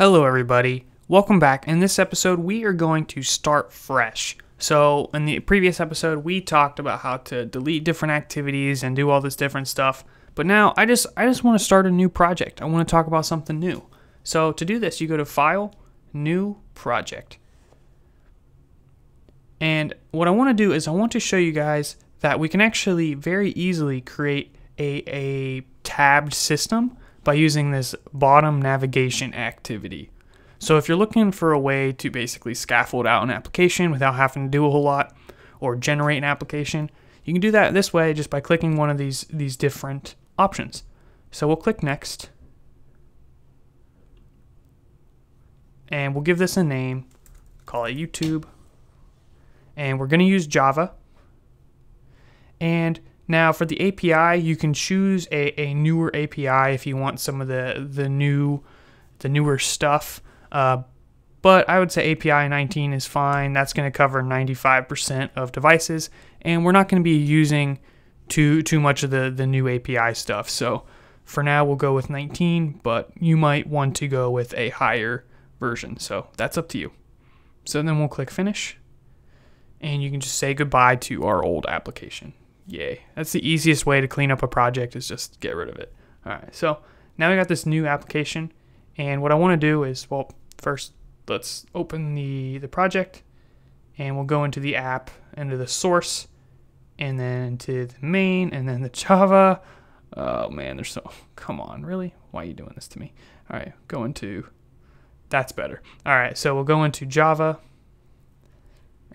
Hello everybody, welcome back. In this episode we are going to start fresh. So in the previous episode we talked about how to delete different activities and do all this different stuff, but now I just want to start a new project. I want to talk about something new. So to do this you go to File, New Project. And what I want to do is I want to show you guys that we can actually very easily create a tabbed system by using this bottom navigation activity. So if you're looking for a way to basically scaffold out an application without having to do a whole lot or generate an application, you can do that this way just by clicking one of these different options. So we'll click next. And we'll give this a name, call it YouTube. And we're gonna use Java. And now for the API, you can choose a newer API if you want some of the newer stuff. But I would say API 19 is fine. That's going to cover 95% of devices, and we're not going to be using too much of the new API stuff. So for now, we'll go with 19, but you might want to go with a higher version. So that's up to you. So then we'll click Finish, and you can just say goodbye to our old application. Yay. That's the easiest way to clean up a project is just get rid of it. All right. So now we got this new application, and what I want to do is, well, first let's open the project, and we'll go into the app, into the source, and then into the main, and then the Java. Oh man, there's so, come on, really? Why are you doing this to me? All right. Go into, that's better. All right. So we'll go into Java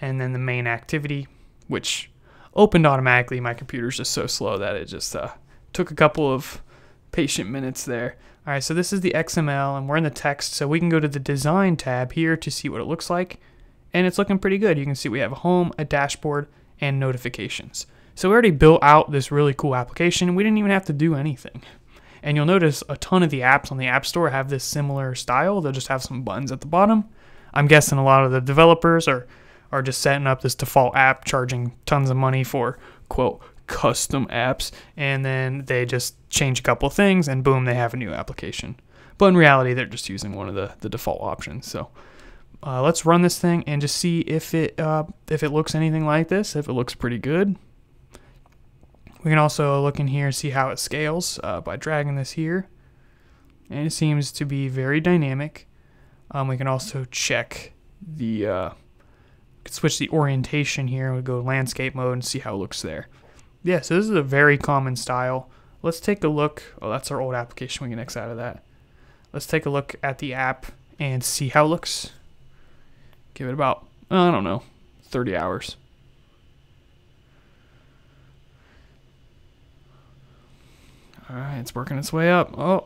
and then the main activity, which opened automatically. My computer's just so slow that it just took a couple of patient minutes there. All right, so this is the XML, and we're in the text, so we can go to the design tab here to see what it looks like, and it's looking pretty good. You can see we have a home, a dashboard, and notifications. So we already built out this really cool application. We didn't even have to do anything. And you'll notice a ton of the apps on the App Store have this similar style. They'll just have some buttons at the bottom. I'm guessing a lot of the developers are just setting up this default app, charging tons of money for, quote, custom apps, and then they just change a couple things and boom, they have a new application. But in reality, they're just using one of the default options. So let's run this thing and just see if it looks anything like this, if it looks pretty good. We can also look in here and see how it scales by dragging this here. And it seems to be very dynamic. We can also check the switch the orientation here, and we go landscape mode and see how it looks there. Yeah, so this is a very common style. Let's take a look. Oh, that's our old application. We can X out of that. Let's take a look at the app and see how it looks. Give it about, I don't know, 30 hours. All right, it's working its way up. Oh,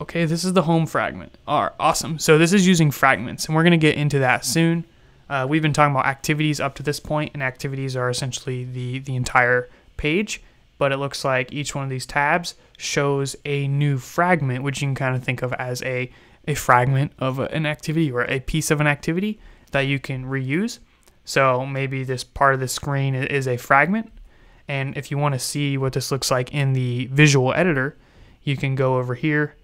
okay, this is the home fragment. All right, awesome. So this is using fragments, and we're going to get into that soon. We've been talking about activities up to this point, and activities are essentially the entire page, but it looks like each one of these tabs shows a new fragment, which you can kind of think of as a fragment of an activity or a piece of an activity that you can reuse. So maybe this part of the screen is a fragment, and if you want to see what this looks like in the visual editor, you can go over here,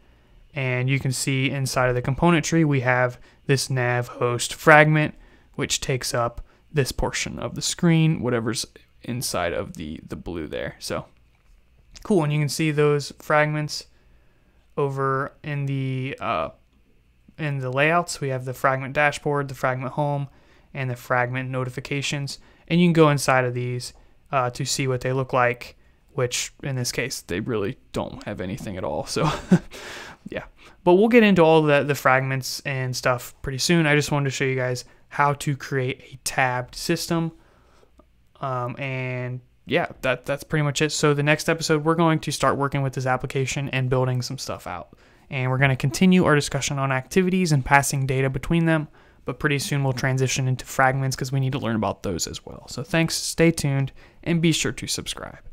and you can see inside of the component tree we have this nav host fragment, which takes up this portion of the screen, whatever's inside of the blue there. So cool, and you can see those fragments over in the layouts. We have the fragment dashboard, the fragment home, and the fragment notifications, and you can go inside of these to see what they look like, which in this case they really don't have anything at all. So yeah, but we'll get into all the fragments and stuff pretty soon. I just wanted to show you guys how to create a tabbed system. And yeah, that's pretty much it. So the next episode, we're going to start working with this application and building some stuff out. And we're going to continue our discussion on activities and passing data between them. But pretty soon we'll transition into fragments because we need to learn about those as well. So thanks, stay tuned, and be sure to subscribe.